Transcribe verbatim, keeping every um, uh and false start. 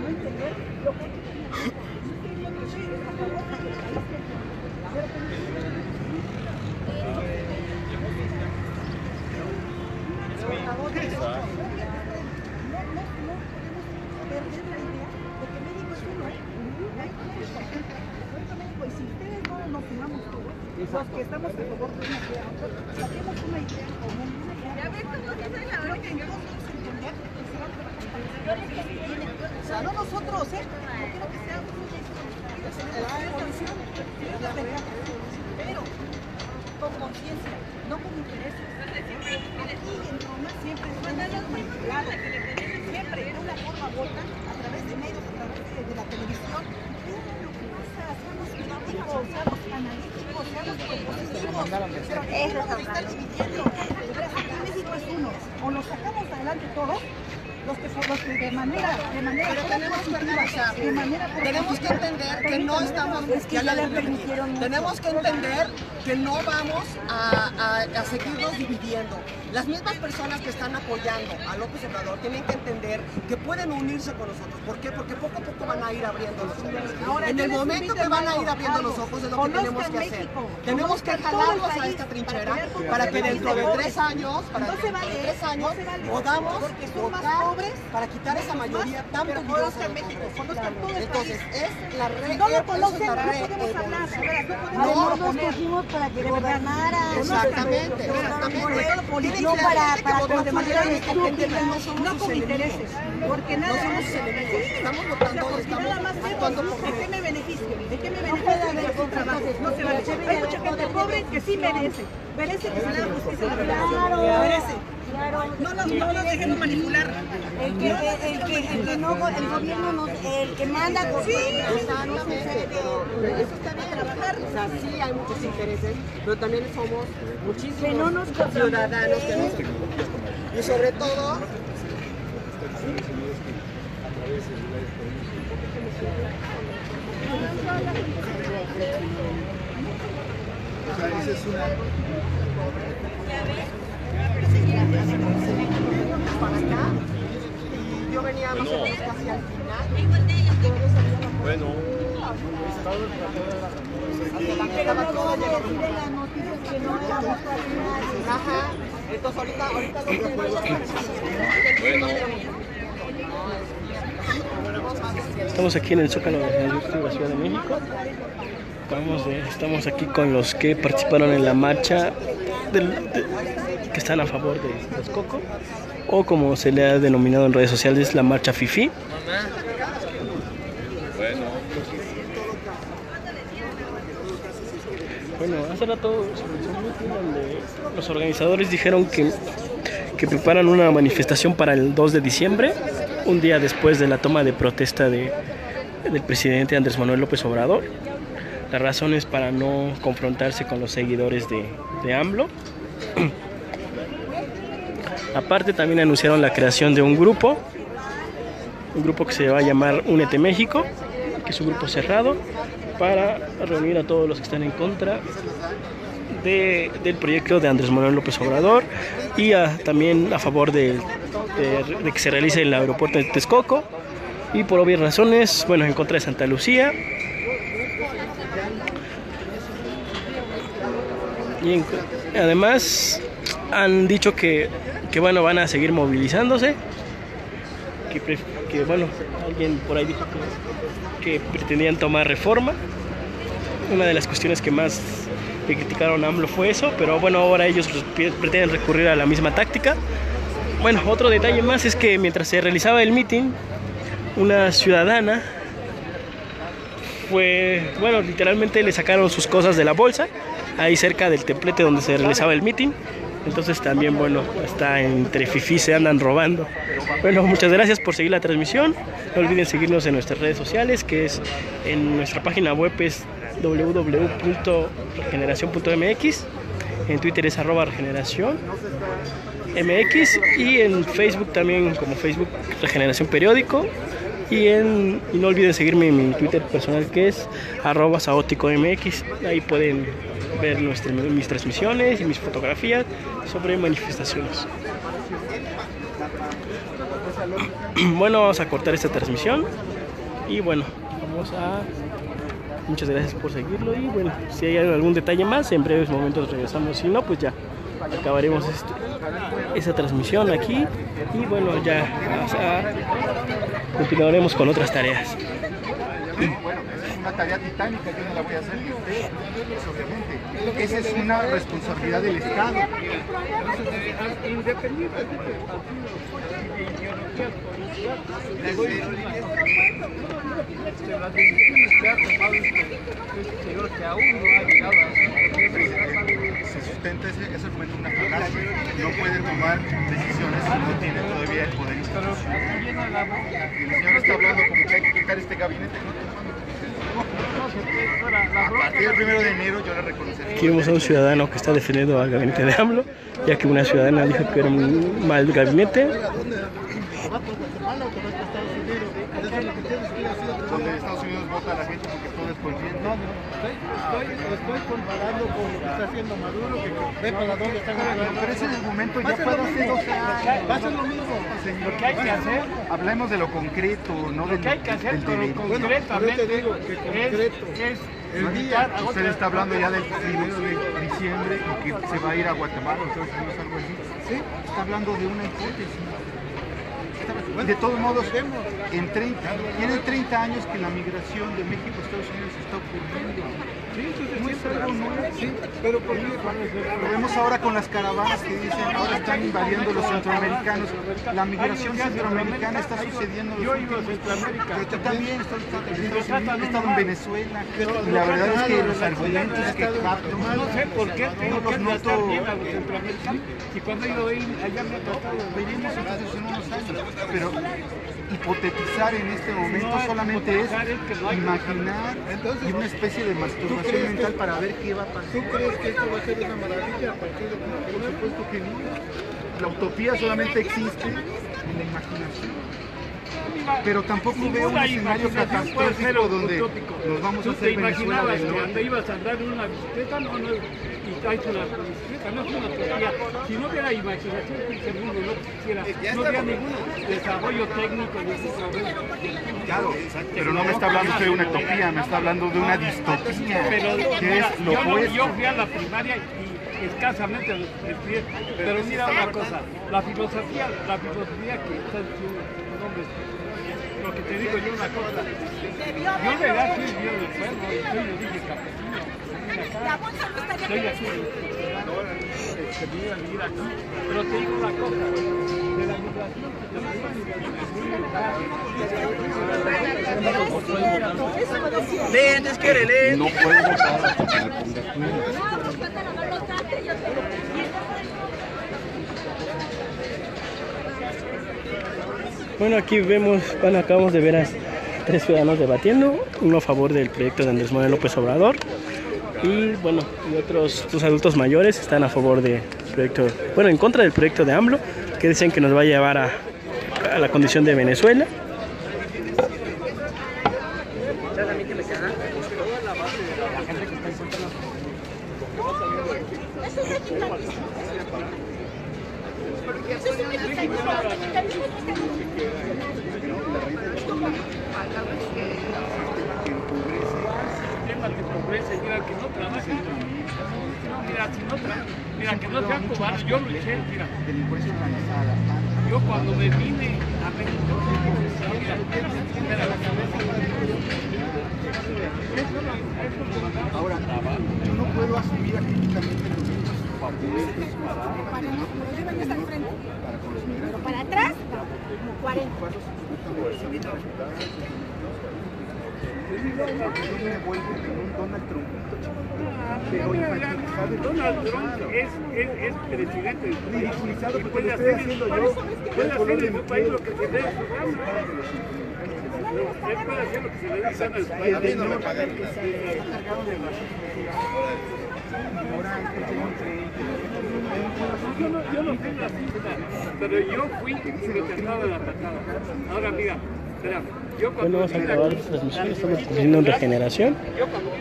no entender lo que hay que tener en cuenta. Si usted dice que sí, a favor de que la gente pero que no se puede decidir, por favor, de otro. No, no, no podemos perder la idea de que México es uno, ¿eh? México es México, y si ustedes no nos unamos todos, los que estamos a favor de una idea, saquemos una idea común, una idea. Ya ves cómo se hace la hora que yo no nosotros, ¿eh? No quiero que sea una evolución, pero con conciencia, no con intereses. Aquí en Roma siempre es siempre de una forma u otra, a través de medios, a través de, de la televisión. Todo lo que pasa, seamos críticos, seamos analíticos, seamos propositivos, pero eso nos está dividiendo. Aquí México es uno, o nos sacamos adelante todos, los que, los que de manera, de manera, pero tenemos que analizar, de manera tenemos que entender que no estamos, es que ya la permitieron, tenemos que entender que no vamos a, a, a seguirnos dividiendo. Las mismas personas que están apoyando a López Obrador tienen que entender que pueden unirse con nosotros. ¿Por qué? Porque poco a poco van a ir abriendo los ojos. Ahora, en el momento que van a ir abriendo los ojos es lo que tenemos que hacer. Tenemos que jalarlos a esta trinchera para que dentro de tres años, para que dentro de tres años podamos votar para quitar esa mayoría tan peligrosa en México. Entonces, es la red. No lo conocen, no podemos hablar. No nos cogimos para que gobernaran. Exactamente, exactamente. No para, para condenar a estúpida, no con intereses, porque nada, no somos enemigos, estamos votando, o sea, estamos nada más actuando por ¿de qué me beneficio? ¿De qué me beneficio de los trabajos? No se vale. Hay mucha gente pobre que sí merece, merece que se le haga justicia, merece. No nos, no nos dejemos manipular. El que, el que, el que no, el gobierno nos, el que manda gobierno. Sí, exactamente. Eso está bien trabajar. O sea, sí hay muchos intereses, pero también somos muchísimos ciudadanos que nos preocupan. Y sobre todo, o sea, esa es una. Para acá y yo venía más o menos casi al final. Bueno, entonces ahorita, ahorita lo que bueno, estamos aquí en el Zócalo de la Ciudad de México. Vamos de, estamos aquí con los que participaron en la marcha del, de, que están a favor de Texcoco, o como se le ha denominado en redes sociales, la Marcha Fifi. Bueno, bueno hace rato los organizadores dijeron que, que preparan una manifestación para el dos de diciembre, un día después de la toma de protesta de, del presidente Andrés Manuel López Obrador. La razón es para no confrontarse con los seguidores de, de AMLO. Aparte también anunciaron la creación de un grupo, un grupo que se va a llamar Únete México, que es un grupo cerrado para reunir a todos los que están en contra de, del proyecto de Andrés Manuel López Obrador y a, también a favor de, de, de que se realice el aeropuerto de Texcoco y por obvias razones, bueno, en contra de Santa Lucía y en, además han dicho que que bueno, van a seguir movilizándose, que, que bueno, alguien por ahí dijo que, que pretendían tomar Reforma. Una de las cuestiones que más que criticaron a AMLO fue eso, pero bueno, ahora ellos pretenden recurrir a la misma táctica. Bueno, otro detalle más es que mientras se realizaba el mitin, una ciudadana fue, bueno, literalmente le sacaron sus cosas de la bolsa, ahí cerca del templete donde se realizaba el mitin. Entonces también, bueno, hasta entre fifí se andan robando. Bueno, muchas gracias por seguir la transmisión. No olviden seguirnos en nuestras redes sociales, que es en nuestra página web es doble u doble u doble u punto regeneracion punto m x. En Twitter es arroba regeneracion m x. Y en Facebook también como Facebook Regeneración Periódico. Y, en, y no olviden seguirme en mi Twitter personal, que es arroba saótico m x. Ahí pueden ver nuestras, mis transmisiones y mis fotografías sobre manifestaciones. Bueno, vamos a cortar esta transmisión. Y bueno, vamos a... Muchas gracias por seguirlo. Y bueno, si hay algún detalle más, en breves momentos regresamos. Si no, pues ya acabaremos este, esa transmisión aquí. Y bueno, ya a, continuaremos con otras tareas. Bueno, es una tarea titánica, yo no la voy a hacer ni usted, obviamente. Esa es una responsabilidad del Estado. Independiente de ideología política, que aún no ha llegado a... Se sustenta ese argumento una falacia. No puede tomar decisiones si no tiene todavía el poder institucional. El señor está hablando como que hay que quitar este gabinete. A partir del primero de enero yo le reconoceré. Aquí vemos a un ciudadano que está defendiendo al gabinete de AMLO, ya que una ciudadana dijo que era un mal gabinete. Donde Estados Unidos vota a la gente porque todo es consciente. No, no, estoy, estoy, estoy comparando con lo que está haciendo Maduro, que ve para dónde está ganando. Pero ese argumento ya fue hace doce años. Va a ser lo mismo. Lo que hay que hacer... Hablemos de lo concreto, no de lo que hay que hacer con lo concreto. Bueno, yo te digo que concreto es... El día, usted está hablando ya del primero de diciembre y que se va a ir a Guatemala, entonces no es algo así. Sí, está hablando de una hipótesis. De todos modos, en treinta, tiene treinta años que la migración de México a Estados Unidos está ocurriendo. Sí, eso es, no es algo nuevo. Sí, pero por mí, lo vemos ahora con las caravanas que dicen, ahora están invadiendo los centroamericanos. La migración centroamericana está sucediendo en los últimos años. Pero tú también has estado en Venezuela. Y la verdad es que los argumentos que capto, no sé por qué tengo que tratar bien a los centroamericanos. Y cuando yo voy allá me he tratado, veremos entonces en unos años. Pero hipotetizar en este momento no, solamente es, es que no imaginar entonces, una especie de masturbación mental que, para ver qué va a pasar. ¿Tú crees que esto va a ser una maravilla a partir de ahora? Por supuesto que no. La utopía solamente existe en la imaginación. Pero tampoco veo un escenario catastrófico donde utópico. Nos vamos a hacer Venezuela del norte. Cuando ibas a andar en una bicicleta, no, no, y traes una bicicleta, no es una teoría. Si no hubiera imaginación, el mundo no quisiera, no hubiera ningún desarrollo técnico. De claro, pero no me está hablando usted de una utopía, me está hablando de una distopía, que es lo opuesto. Yo fui a la primaria y... escasamente los pies, pero mira una cosa, la filosofía, la filosofía que está diciendo los hombres, lo que te digo yo una cosa, yo le da soy yo del pueblo, yo le dije campesino, soy aquí, se viene a vivir aquí, pero te digo una cosa, de la migración, de la migración, lee, antes quiere, lee, no puedo votar porque me ponga bueno, aquí vemos, bueno, acabamos de ver a tres ciudadanos debatiendo, uno a favor del proyecto de Andrés Manuel López Obrador y bueno, y otros dos adultos mayores están a favor del proyecto, bueno, en contra del proyecto de AMLO, que dicen que nos va a llevar a, a la condición de Venezuela. Mira, que no sean cubanos, yo luché, mira. Yo cuando me vine a México, mira, mira la cabeza. Ahora, yo no puedo asumir críticamente los mismos papeles para no, pero yo vengo hasta el frente. Pero para atrás, como cuarenta. Yo me vuelvo en un Donald Trump. Donald Trump es, es, es presidente del país. Y puede hacer en su país, puede hacer en su país lo que se dé en su casa. Él puede hacer lo que se le dé en su país. A mí no me pagan. Yo no, yo no fui racista, pero yo fui y me trataba la patada. Ahora mira, espera. Bueno, vamos a acabar la transmisión, estamos haciendo regeneración.